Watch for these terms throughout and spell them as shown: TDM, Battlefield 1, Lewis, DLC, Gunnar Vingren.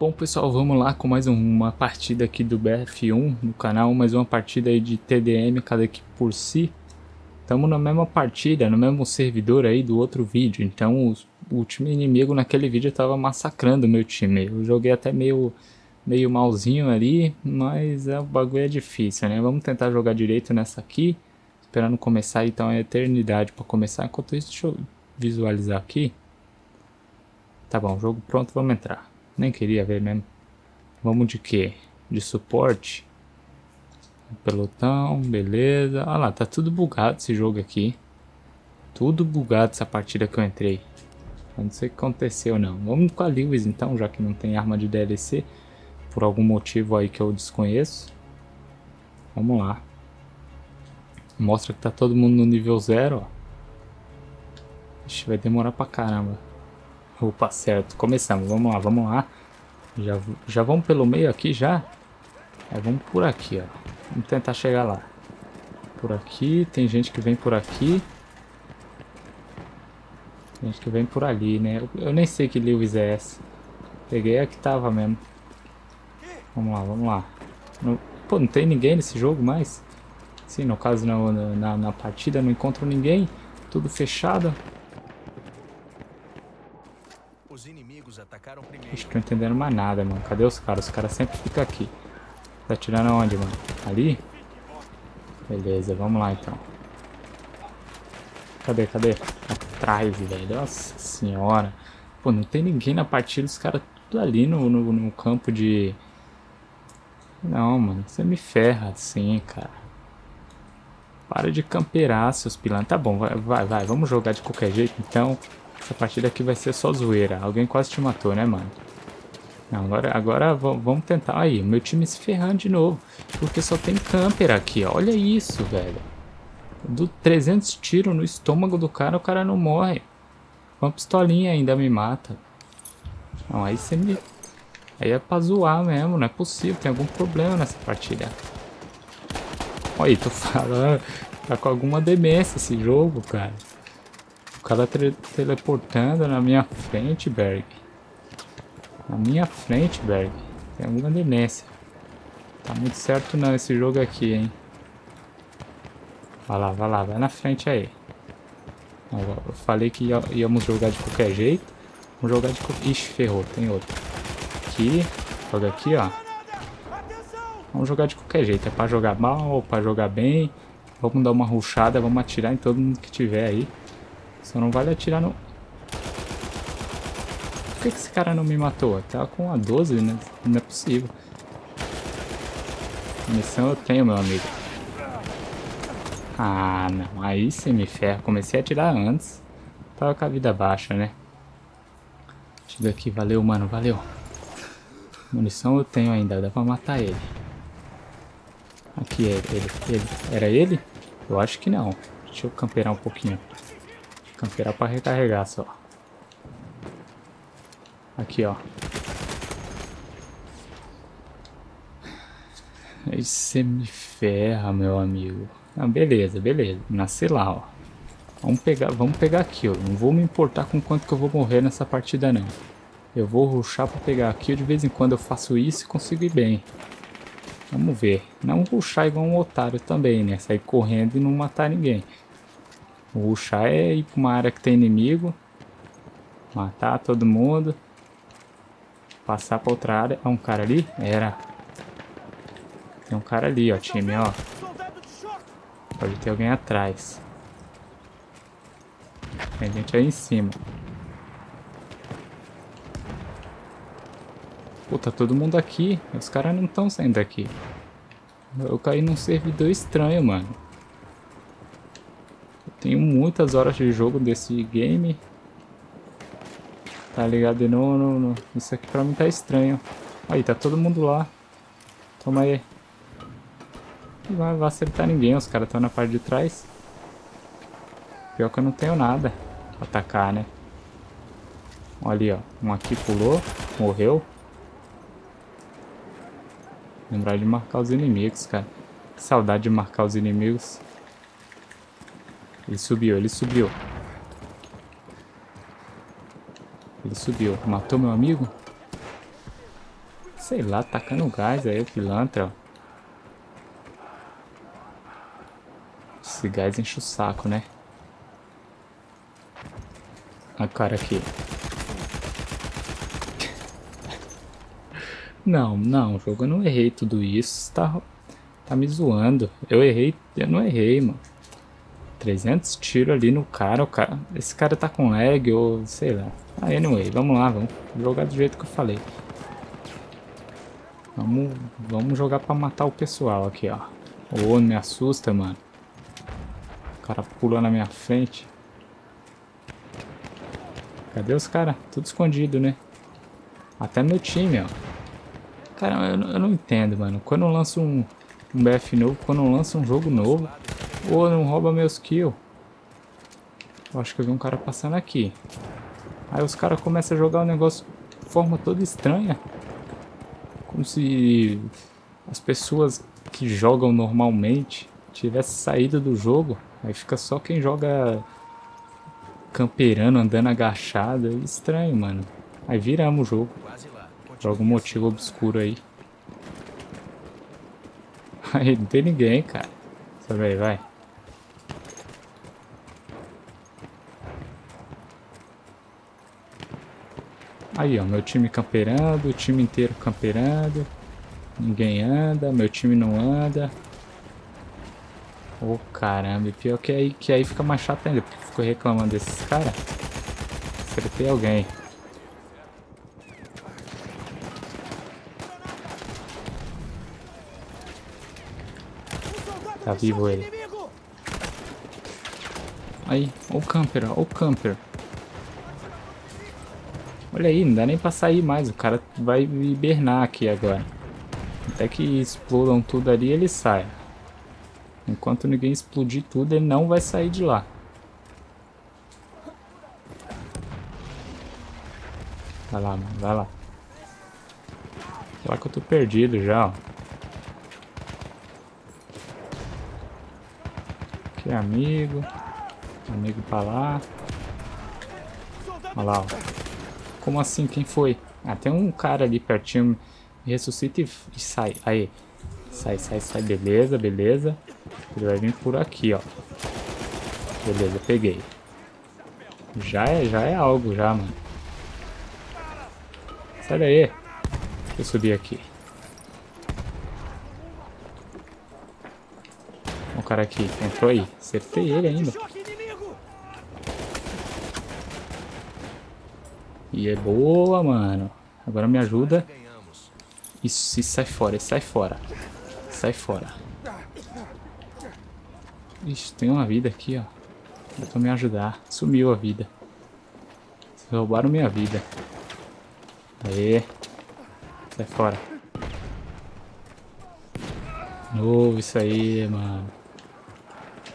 Bom pessoal, vamos lá com mais uma partida aqui do BF1 no canal, mais uma partida aí de TDM, cada equipe por si. Estamos na mesma partida, no mesmo servidor aí do outro vídeo, então o time inimigo naquele vídeo estava massacrando o meu time. Eu joguei até meio malzinho ali, mas o bagulho é difícil, né? Vamos tentar jogar direito nessa aqui, esperando começar então a eternidade para começar. Enquanto isso, deixa eu visualizar aqui. Tá bom, jogo pronto, vamos entrar. Nem queria ver mesmo. Vamos de quê? De suporte. Pelotão, beleza. Olha lá, tá tudo bugado esse jogo aqui. Tudo bugado essa partida que eu entrei. Eu não sei o que aconteceu não. Vamos com a Lewis então, já que não tem arma de DLC. Por algum motivo aí que eu desconheço. Vamos lá. Mostra que tá todo mundo no nível 0, ó. Ixi, vai demorar pra caramba. Opa, certo. Começamos. Vamos lá, vamos lá. Já vamos pelo meio aqui, já? É, vamos por aqui, ó. Vamos tentar chegar lá. Por aqui. Tem gente que vem por aqui. Tem gente que vem por ali, né? Eu nem sei que Lewis é essa. Peguei a que tava mesmo. Vamos lá, vamos lá. Não, pô, não tem ninguém nesse jogo mais? Sim, no caso na partida não encontro ninguém. Tudo fechado. Os inimigos atacaram primeiro. Acho que não tô entendendo mais nada, mano. Cadê os caras? Os caras sempre ficam aqui. Tá atirando aonde, mano? Ali? Beleza, vamos lá então. Cadê, cadê? Atrás, velho. Nossa senhora. Pô, não tem ninguém na partida. Os caras tudo ali no campo de... Não, mano. Você me ferra assim, cara. Para de camperar, seus pilantras. Tá bom, vai. Vamos jogar de qualquer jeito, então. Essa partida aqui vai ser só zoeira. Alguém quase te matou, né, mano? Não, agora vamos tentar. Aí, meu time se ferrando de novo. Porque só tem camper aqui, ó. Olha isso, velho. Do 300 tiros no estômago do cara, o cara não morre. Uma pistolinha ainda me mata. Não, aí você me... Aí é pra zoar mesmo, não é possível. Tem algum problema nessa partida. Olha aí, tô falando. Tá com alguma demência esse jogo, cara. O cara teleportando na minha frente, Berg. Na minha frente, Berg. Tem alguma demência. Tá muito certo não esse jogo aqui, hein. Vai lá, vai lá. Vai na frente aí. Eu falei que íamos jogar de qualquer jeito. Vamos jogar de qualquer... Ixi, ferrou. Tem outro. Aqui. Joga aqui, ó. Vamos jogar de qualquer jeito. É pra jogar mal ou pra jogar bem. Vamos dar uma rushada. Vamos atirar em todo mundo que tiver aí. Só não vale atirar no... Por que esse cara não me matou? Tava com a 12, né? Não é possível. Munição eu tenho, meu amigo. Ah, não. Aí você me ferra. Comecei a atirar antes. Tava com a vida baixa, né? Chega aqui. Valeu, mano. Valeu. Munição eu tenho ainda. Dá pra matar ele. Aqui, ele. Era ele? Eu acho que não. Deixa eu camperar um pouquinho. Camperar pra recarregar só. Aqui, ó. Aí você me ferra, meu amigo. Ah, beleza, beleza. Nasci lá, ó. Vamos pegar aqui, ó. Não vou me importar com quanto que eu vou morrer nessa partida, não. Eu vou rushar pra pegar aqui. De vez em quando eu faço isso e consigo ir bem. Vamos ver. Não rushar igual um otário também, né? Sair correndo e não matar ninguém. Rushar é ir pra uma área que tem inimigo, matar todo mundo, passar pra outra área. Ah, um cara ali? Era. Tem um cara ali, ó, time, ó. Pode ter alguém atrás. Tem gente aí em cima. Pô, tá todo mundo aqui. Os caras não estão saindo daqui. Eu caí num servidor estranho, mano. Tenho muitas horas de jogo desse game. Tá ligado? Não. Isso aqui pra mim tá estranho. Aí, tá todo mundo lá. Toma aí. Não vai acertar ninguém. Os caras estão na parte de trás. Pior que eu não tenho nada pra atacar, né? Olha ali, ó. Um aqui pulou. Morreu. Lembrar de marcar os inimigos, cara. Que saudade de marcar os inimigos. Ele subiu, ele subiu. Ele subiu. Matou meu amigo? sei lá, tacando gás aí, o pilantra. Esse gás enche o saco, né? Olha o cara aqui. Não, não, jogo, eu não errei tudo isso. Tá me zoando. Eu errei, eu não errei, mano. 300 tiros ali no cara, o cara. Esse cara tá com lag ou sei lá. Anyway, vamos lá, vamos jogar do jeito que eu falei. Vamos jogar pra matar o pessoal aqui, ó. Ô, não me assusta, mano. O cara pula na minha frente. Cadê os caras? Tudo escondido, né? Até meu time, ó. Cara, eu não entendo, mano. Quando eu lanço um BF novo, quando eu lanço um jogo novo, ô, não rouba meus kills. Eu acho que eu vi um cara passando aqui. Aí os caras começam a jogar o negócio de forma toda estranha. Como se as pessoas que jogam normalmente tivessem saído do jogo. Aí fica só quem joga camperando, andando agachado. É estranho, mano. Aí viramos o jogo. Por algum motivo obscuro aí. Aí não tem ninguém, cara. Sabe aí, vai. Aí, ó, meu time camperando, o time inteiro camperando. Ninguém anda, meu time não anda. Ô, caramba, pior que aí fica mais chato ainda, porque eu fico reclamando desses caras. Acertei alguém. Tá vivo ele. Aí, ó o camper, ó o camper. Olha aí, não dá nem pra sair mais. O cara vai hibernar aqui agora. Até que explodam tudo ali, ele sai. Enquanto ninguém explodir tudo, ele não vai sair de lá. Vai lá, mano, vai lá. Só que eu tô perdido já, ó. Aqui é amigo. Amigo pra lá. Olha lá, ó. Como assim? Quem foi? Ah, tem um cara ali pertinho. Ressuscita e sai. Aí. Sai, sai, sai. Beleza, beleza. Ele vai vir por aqui, ó. Beleza, peguei. Já é algo, já, mano. Sai daí. Deixa eu subir aqui. O cara aqui. Entrou aí. Acertei ele ainda. E é boa, mano. Agora me ajuda. Isso, sai fora, sai fora. Sai fora. Ixi, tem uma vida aqui, ó. Dá pra me ajudar. Sumiu a vida. Vocês roubaram minha vida. Aê. Sai fora. Novo isso aí, mano.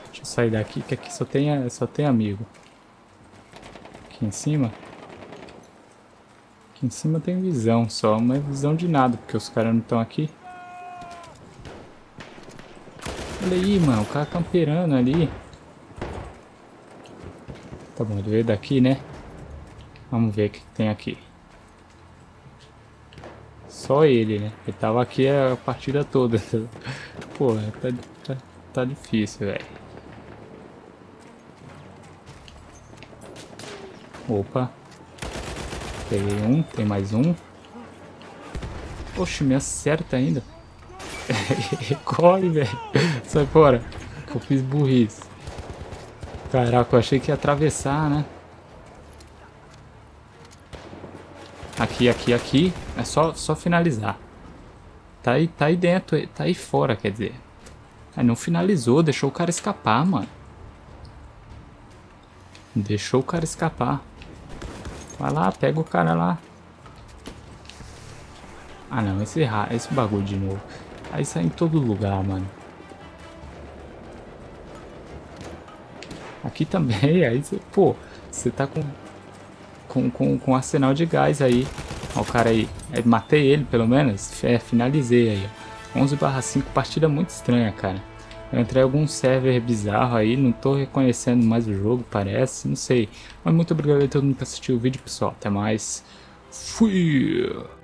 Deixa eu sair daqui, que aqui só tem amigo. Aqui em cima. Aqui em cima tem visão só, não é visão de nada, porque os caras não estão aqui. Olha aí, mano, o cara camperando ali. Tá bom, ele veio daqui, né? Vamos ver o que tem aqui. Só ele, né? Ele tava aqui a partida toda. Pô, tá difícil, velho. Opa. Peguei um, tem mais um. Poxa, me acerta ainda. Corre, velho. Sai fora. Eu fiz burrice. Caraca, eu achei que ia atravessar, né? Aqui, aqui, aqui. É só finalizar. Tá aí dentro, tá aí fora, quer dizer. Aí não finalizou, deixou o cara escapar, mano. Deixou o cara escapar. Vai lá, pega o cara lá. Ah não, esse bagulho de novo. Aí sai em todo lugar, mano. Aqui também, aí você... Pô, você tá com um arsenal de gás aí. Ó o cara aí. Matei ele, pelo menos. Finalizei aí, ó. 11/5, partida muito estranha, cara. Eu entrei em algum server bizarro aí, não tô reconhecendo mais o jogo, parece, não sei. Mas muito obrigado a todo mundo que assistiu o vídeo, pessoal. Até mais. Fui!